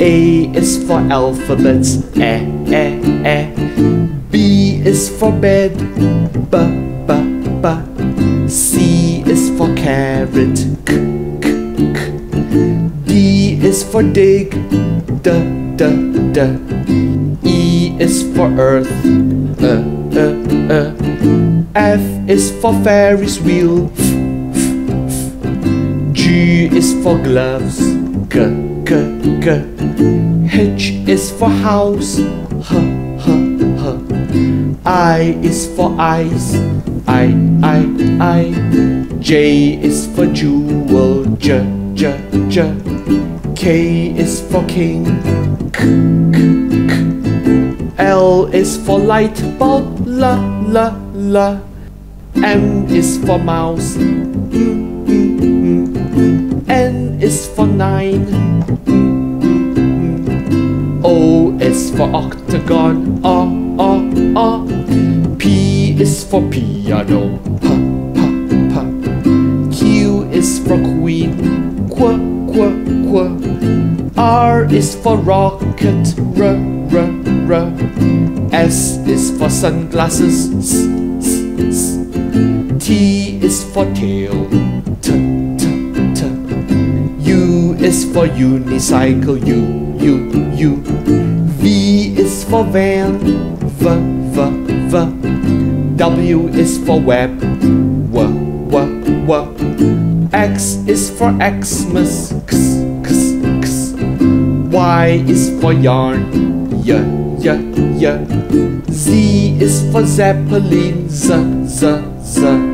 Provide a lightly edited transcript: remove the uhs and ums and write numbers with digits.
A is for alphabets, eh, eh, eh. B is for bed, b, b, b. C is for carrot, k, k, k. D is for dig, d, d, d. E is for earth, eh, eh, eh. F is for Ferris wheel, f, f, f. G is for gloves, g, g, g. H is for house, h, h, h. I is for eyes, I, I. J is for jewel, j, j, j. K is for king, k, k, k. L is for light bulb, la, la, la. M is for mouse, mm, mm, mm. N is for nine, O is for octagon, ah, ah, ah. P is for piano, ha, ha, ha. Q is for queen, qu, qu, qu. R is for rocket, r, r, r. S is for sunglasses, s, s, s. T is for tail, t, t, t. U is for unicycle, u, u, u. V is for van, v, v, v. W is for web, w, w, w. X is for Xmas, x, x, x. Y is for yarn, y, y, y. Z is for Zeppelin, z, z, z.